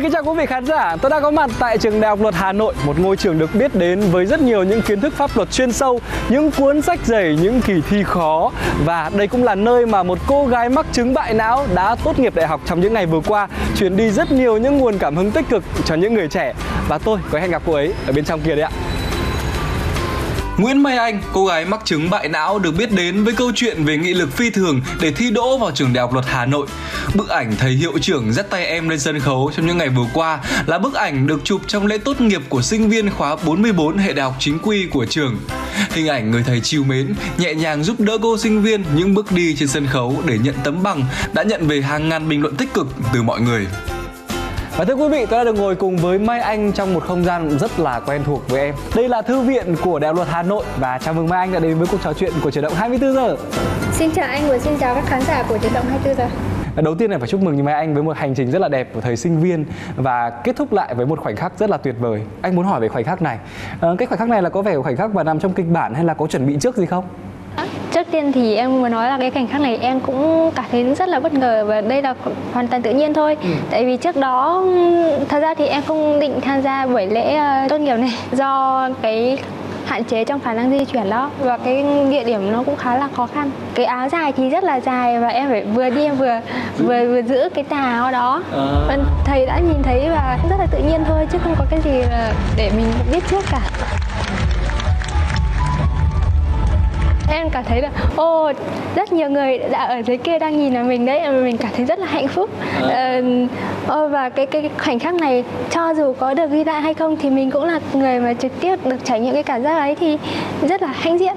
Xin kính chào quý vị khán giả, tôi đang có mặt tại trường Đại học Luật Hà Nội, một ngôi trường được biết đến với rất nhiều những kiến thức pháp luật chuyên sâu, những cuốn sách dày, những kỳ thi khó. Và đây cũng là nơi mà một cô gái mắc chứng bại não đã tốt nghiệp đại học trong những ngày vừa qua, truyền đi rất nhiều những nguồn cảm hứng tích cực cho những người trẻ. Và tôi có hẹn gặp cô ấy ở bên trong kia đấy ạ. Nguyễn Mai Anh, cô gái mắc chứng bại não được biết đến với câu chuyện về nghị lực phi thường để thi đỗ vào trường Đại học Luật Hà Nội. Bức ảnh thầy hiệu trưởng dắt tay em lên sân khấu trong những ngày vừa qua là bức ảnh được chụp trong lễ tốt nghiệp của sinh viên khóa 44 hệ đại học chính quy của trường. Hình ảnh người thầy trìu mến, nhẹ nhàng giúp đỡ cô sinh viên những bước đi trên sân khấu để nhận tấm bằng đã nhận về hàng ngàn bình luận tích cực từ mọi người. Và thưa quý vị, tôi đã được ngồi cùng với Mai Anh trong một không gian rất là quen thuộc với em. Đây là thư viện của Đại học Luật Hà Nội và chào mừng Mai Anh đã đến với cuộc trò chuyện của Chuyển động 24 giờ. Xin chào anh và xin chào các khán giả của Chuyển động 24 giờ. Đầu tiên là phải chúc mừng Mai Anh với một hành trình rất là đẹp của thời sinh viên và kết thúc lại với một khoảnh khắc rất là tuyệt vời. Anh muốn hỏi về khoảnh khắc này. Cái khoảnh khắc này là có vẻ khoảnh khắc mà nằm trong kịch bản hay là có chuẩn bị trước gì không? Trước tiên thì em muốn nói là cái khoảnh khắc này em cũng cảm thấy rất là bất ngờ và đây là hoàn toàn tự nhiên thôi. Tại vì trước đó thật ra thì em không định tham gia buổi lễ tốt nghiệp này do cái hạn chế trong khả năng di chuyển đó và cái địa điểm nó cũng khá là khó khăn. Cái áo dài thì rất là dài và em phải vừa đi em vừa giữ cái tà áo đó. Thầy đã nhìn thấy và rất là tự nhiên thôi chứ không có cái gì để mình biết trước cả. Em cảm thấy là rất nhiều người đã ở dưới kia đang nhìn vào mình đấy, mình cảm thấy rất là hạnh phúc. Và cái khoảnh khắc này cho dù có được ghi lại hay không thì mình cũng là người mà trực tiếp được trải nghiệm cái cảm giác ấy thì rất là hãnh diện.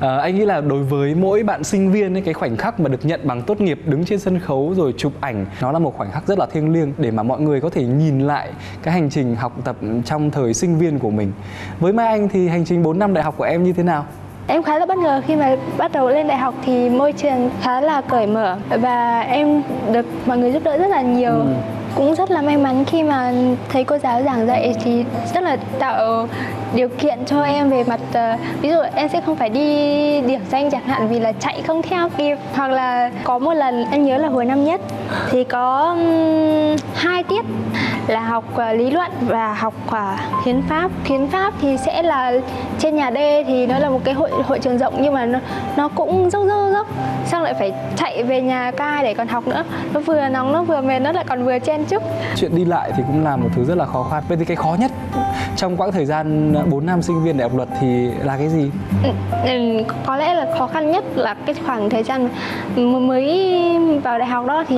Anh nghĩ là đối với mỗi bạn sinh viên ấy, cái khoảnh khắc mà được nhận bằng tốt nghiệp, đứng trên sân khấu rồi chụp ảnh, nó là một khoảnh khắc rất là thiêng liêng để mà mọi người có thể nhìn lại cái hành trình học tập trong thời sinh viên của mình. Với Mai Anh thì hành trình 4 năm đại học của em như thế nào? Em khá là bất ngờ khi mà bắt đầu lên đại học thì môi trường khá là cởi mở và em được mọi người giúp đỡ rất là nhiều. Cũng rất là may mắn khi mà thầy cô giáo giảng dạy thì rất là tạo điều kiện cho em về mặt ví dụ em sẽ không phải đi điểm danh chẳng hạn vì là chạy không theo kịp, hoặc là có một lần em nhớ là hồi năm nhất thì có 2 tiết là học lý luận và học hiến pháp. Hiến pháp thì sẽ là trên nhà D thì nó là một cái hội trường rộng nhưng mà nó cũng dốc xong lại phải chạy về nhà ca để còn học nữa, nó vừa nóng nó vừa mệt nó lại còn vừa chen chúc. Chuyện đi lại thì cũng là một thứ rất là khó khăn. Vậy thì cái khó nhất trong quãng thời gian 4 năm sinh viên đại học Luật thì là cái gì? Có lẽ là khó khăn nhất là cái khoảng thời gian mới vào đại học đó thì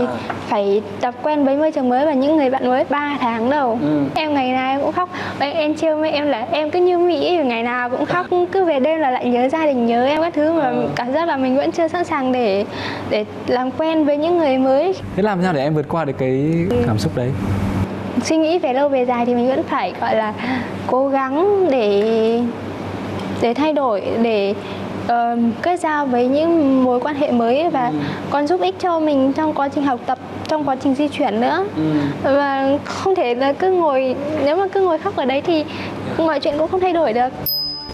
phải tập quen với môi trường mới và những người bạn mới. 3 tháng đầu em ngày nào em cũng khóc. Em trêu mẹ em là em cứ như Mỹ, ngày nào cũng khóc, cứ về đêm là lại nhớ gia đình, nhớ em các thứ mà cảm giác là mình vẫn chưa sẵn sàng để làm quen với những người mới. Thế làm sao để em vượt qua được cái cảm xúc đấy? Suy nghĩ về lâu về dài thì mình vẫn phải gọi là cố gắng để thay đổi, để kết giao với những mối quan hệ mới và còn giúp ích cho mình trong quá trình học tập, trong quá trình di chuyển nữa. Và không thể là cứ ngồi, nếu mà cứ ngồi khóc ở đấy thì mọi chuyện cũng không thay đổi được.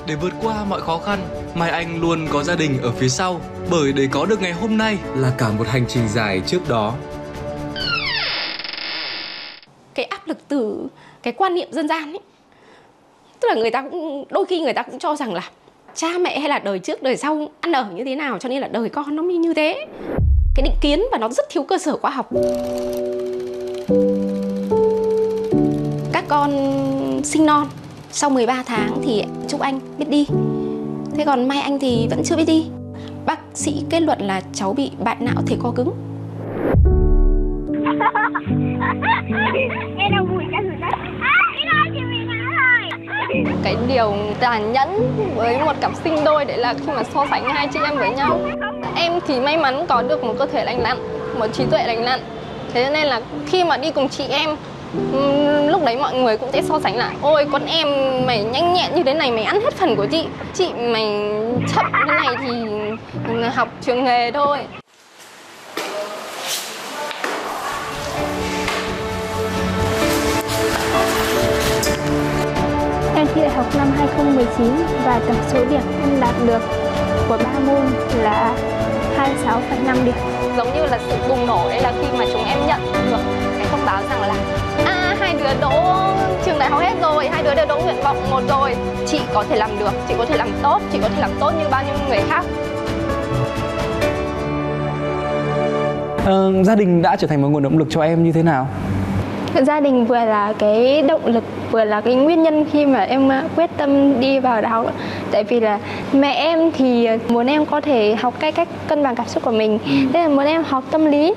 Để vượt qua mọi khó khăn, Mai Anh luôn có gia đình ở phía sau, bởi để có được ngày hôm nay là cả một hành trình dài trước đó. Cái áp lực từ cái quan niệm dân gian ấy, tức là người ta cũng đôi khi người ta cũng cho rằng là cha mẹ hay là đời trước đời sau ăn ở như thế nào cho nên là đời con nó mới như thế. Cái định kiến và nó rất thiếu cơ sở khoa học. Các con sinh non sau 13 tháng thì Trúc Anh biết đi, thế còn Mai Anh thì vẫn chưa biết đi. Bác sĩ kết luận là cháu bị bại não thể co cứng. Cái điều tàn nhẫn với một cặp sinh đôi đấy là khi mà so sánh hai chị em với nhau. Em thì may mắn có được một cơ thể lành lặn, một trí tuệ lành lặn, thế nên là khi mà đi cùng chị em lúc đấy mọi người cũng sẽ so sánh lại: ôi con em mày nhanh nhẹn như thế này, mày ăn hết phần của chị mày chậm như thế này thì học trường nghề thôi. Em thi đại học năm 2019 và tổng số điểm em đạt được của 3 môn là 26,5 điểm. Giống như là sự bùng nổ đấy là khi mà chúng em nhận được cái thông báo rằng là hai đứa đỗ trường đại học hết rồi, hai đứa đều đỗ nguyện vọng một rồi. Chị có thể làm được, chị có thể làm tốt, chị có thể làm tốt như bao nhiêu người khác. Gia đình đã trở thành một nguồn động lực cho em như thế nào? Gia đình vừa là cái động lực, vừa là cái nguyên nhân khi mà em quyết tâm đi vào đại học. Tại vì là mẹ em thì muốn em có thể học cách cân bằng cảm xúc của mình, thế là muốn em học tâm lý,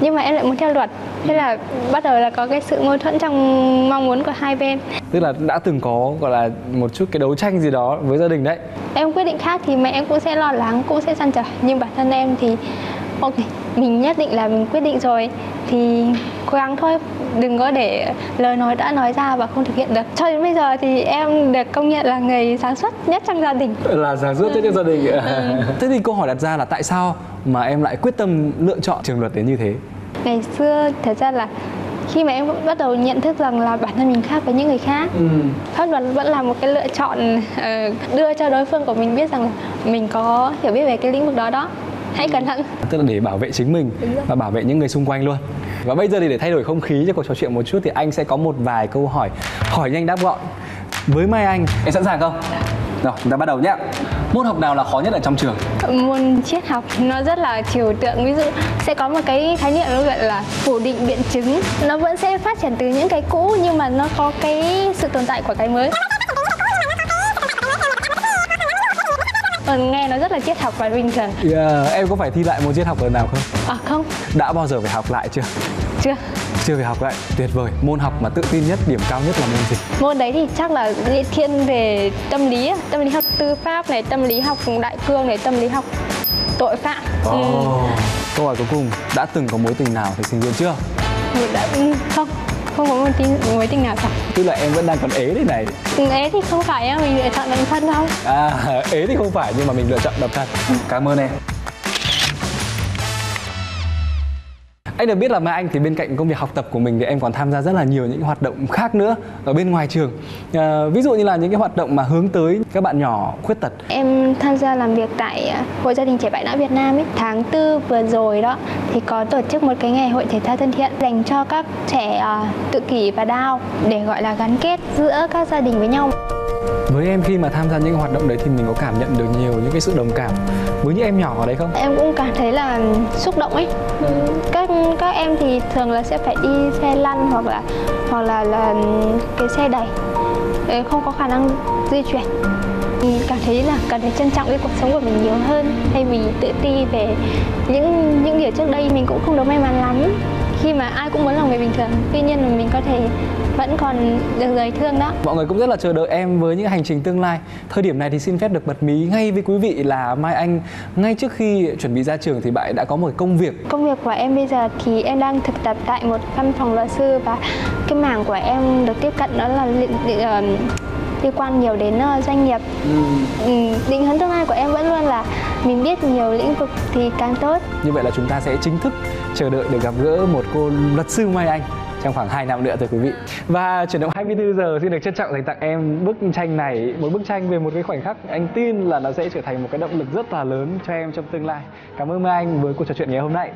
nhưng mà em lại muốn theo luật. Thế là bắt đầu là có cái sự mâu thuẫn trong mong muốn của hai bên. Tức là đã từng có gọi là một chút cái đấu tranh gì đó với gia đình đấy. Em quyết định khác thì mẹ em cũng sẽ lo lắng, cũng sẽ trăn trở, nhưng bản thân em thì ok, mình nhất định là mình quyết định rồi thì cố gắng thôi, đừng có để lời nói đã nói ra và không thực hiện được. Cho đến bây giờ thì em được công nhận là người sáng suốt nhất trong gia đình. Là sáng suốt nhất trong gia đình. Thế thì câu hỏi đặt ra là tại sao mà em lại quyết tâm lựa chọn trường luật đến như thế? Ngày xưa thật ra là khi mà em bắt đầu nhận thức rằng là bản thân mình khác với những người khác, pháp luật vẫn là một cái lựa chọn đưa cho đối phương của mình biết rằng là mình có hiểu biết về cái lĩnh vực đó đó. Hãy cẩn thận. Tức là để bảo vệ chính mình và bảo vệ những người xung quanh luôn. Và bây giờ thì để thay đổi không khí cho cuộc trò chuyện một chút thì anh sẽ có một vài câu hỏi hỏi nhanh đáp gọn. Với Mai Anh, em sẵn sàng không? Rồi, chúng ta bắt đầu nhé. Môn học nào là khó nhất ở trong trường? Môn triết học, nó rất là trừu tượng. Ví dụ sẽ có một cái khái niệm nó gọi là phủ định biện chứng. Nó vẫn sẽ phát triển từ những cái cũ nhưng mà nó có cái sự tồn tại của cái mới. Nghe nó rất là triết học và bình thường. Em có phải thi lại môn triết học lần nào không? Không. Đã bao giờ phải học lại chưa? Chưa phải học lại. Tuyệt vời. Môn học mà tự tin nhất, điểm cao nhất là môn gì? Môn đấy thì chắc là thiên về tâm lý học tư pháp này, tâm lý học đại cương này, tâm lý học tội phạm. Câu hỏi cuối cùng, đã từng có mối tình nào thời sinh viên chưa? Không. Không có mối tình nào cả. Tức là em vẫn đang còn ế đây này. Ế thì không phải, mình lựa chọn độc thân đâu. Ế thì không phải nhưng mà mình lựa chọn độc thân. Cảm ơn em. Anh được biết là Mai Anh thì bên cạnh công việc học tập của mình thì em còn tham gia rất là nhiều những hoạt động khác nữa ở bên ngoài trường. Ví dụ như là những cái hoạt động mà hướng tới các bạn nhỏ khuyết tật. Em tham gia làm việc tại Hội gia đình trẻ bại não Việt Nam ấy. Tháng 4 vừa rồi đó thì có tổ chức một cái ngày hội thể thao thân thiện dành cho các trẻ tự kỷ và Down để gọi là gắn kết giữa các gia đình với nhau. Với em khi mà tham gia những hoạt động đấy thì mình có cảm nhận được nhiều những cái sự đồng cảm với những em nhỏ ở đấy không? Em cũng cảm thấy là xúc động ấy. Các em thì thường là sẽ phải đi xe lăn hoặc là cái xe đẩy, không có khả năng di chuyển. Mình cảm thấy là cần phải trân trọng cái cuộc sống của mình nhiều hơn, thay vì tự ti về những điều trước đây mình cũng không được may mắn lắm. Khi mà ai cũng muốn là người bình thường, tuy nhiên là mình có thể vẫn còn được người thương đó. Mọi người cũng rất là chờ đợi em với những hành trình tương lai. Thời điểm này thì xin phép được bật mí ngay với quý vị là Mai Anh ngay trước khi chuẩn bị ra trường thì bạn đã có một công việc. Công việc của em bây giờ thì em đang thực tập tại một văn phòng luật sư và cái mảng của em được tiếp cận đó là liên quan nhiều đến doanh nghiệp. Định hướng tương lai của em vẫn luôn là mình biết nhiều lĩnh vực thì càng tốt. Như vậy là chúng ta sẽ chính thức chờ đợi được gặp gỡ một cô luật sư Mai Anh trong khoảng 2 năm nữa thưa quý vị. Và Chuyển động 24 giờ xin được trân trọng dành tặng em bức tranh này, một bức tranh về một cái khoảnh khắc anh tin là nó sẽ trở thành một cái động lực rất là lớn cho em trong tương lai. Cảm ơn Mai Anh với cuộc trò chuyện ngày hôm nay.